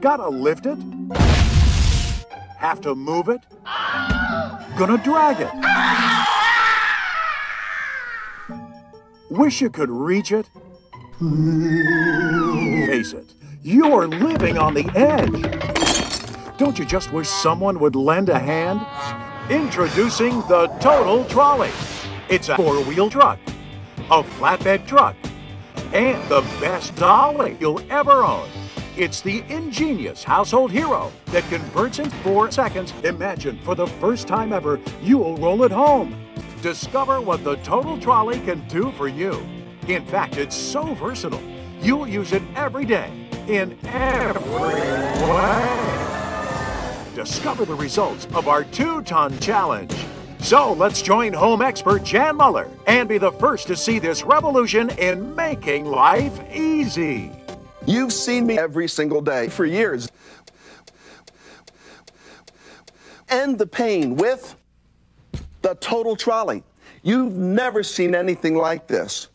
Gotta lift it. Have to move it. Gonna drag it. Wish you could reach it. Face it, you're living on the edge. Don't you just wish someone would lend a hand? Introducing the Total Trolley. It's a four-wheel truck, a flatbed truck, and the best dolly you'll ever own. It's the ingenious household hero that converts in 4 seconds. Imagine for the first time ever, you'll roll it home. Discover what the Total Trolley can do for you. In fact, it's so versatile, you'll use it every day, in every way. Discover the results of our 2-ton challenge. So let's join home expert Jan Muller and be the first to see this revolution in making life easy. You've seen me every single day for years. End the pain with the Total Trolley. You've never seen anything like this.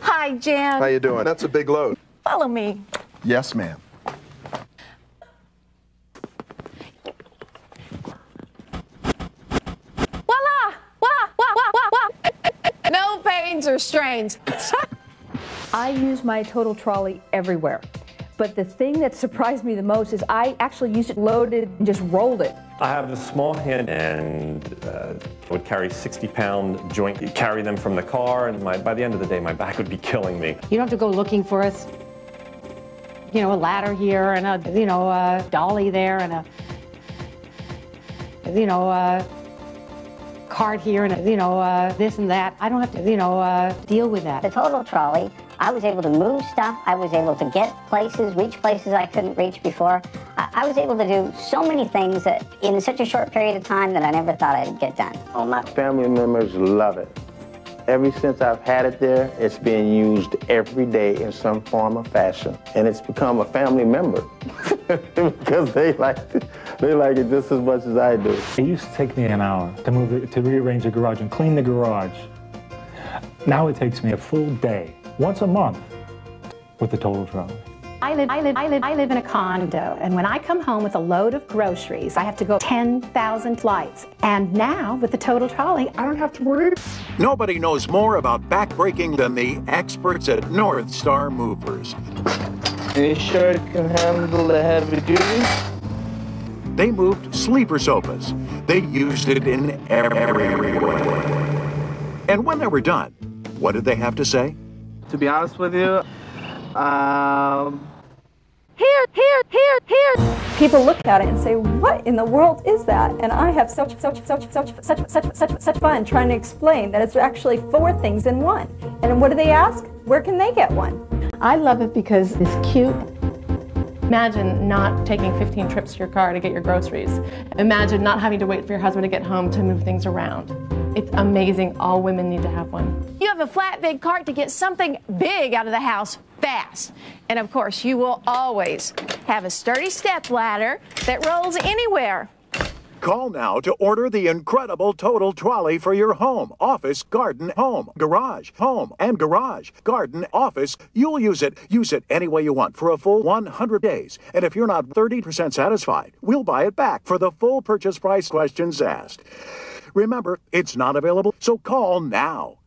Hi, Jan. How you doing? That's a big load. Follow me. Yes, ma'am. Voila! Wah, wah, wah, wah, wah. No pains or strains. I use my Total Trolley everywhere, but the thing that surprised me the most is I actually used it loaded and just rolled it. I have a small hand and would carry 60-pound joint. You'd carry them from the car, and by the end of the day, my back would be killing me. You don't have to go looking for us. You know, a ladder here and a a dolly there and a cart here and a this and that. I don't have to deal with that. The Total Trolley. I was able to move stuff. I was able to get places, reach places I couldn't reach before. I was able to do so many things that in such a short period of time that I never thought I'd get done. All my family members love it. Ever since I've had it there, it's been used every day in some form or fashion, and it's become a family member because they like it just as much as I do. It used to take me an hour to rearrange the garage and clean the garage. Now it takes me a full day. Once a month with the Total Trolley. I live in a condo, and when I come home with a load of groceries, I have to go 10,000 flights. And now, with the Total Trolley, I don't have to worry. Nobody knows more about backbreaking than the experts at North Star Movers. They sure can handle the heavy duty. They moved sleeper sofas. They used it in every way. And when they were done, what did they have to say? To be honest with you, Here! People look at it and say, what in the world is that? And I have such fun trying to explain that it's actually 4 things in one. And what do they ask? Where can they get one? I love it because it's cute. Imagine not taking 15 trips to your car to get your groceries. Imagine not having to wait for your husband to get home to move things around. It's amazing. All women need to have one. You have a flatbed cart to get something big out of the house fast. And of course, you will always have a sturdy step ladder that rolls anywhere. Call now to order the incredible Total Trolley for your home, office, garden, home, and garage, garden, office. You'll use it any way you want for a full 100 days. And if you're not 30% satisfied, we'll buy it back for the full purchase price, questions asked. Remember, it's not available, so call now.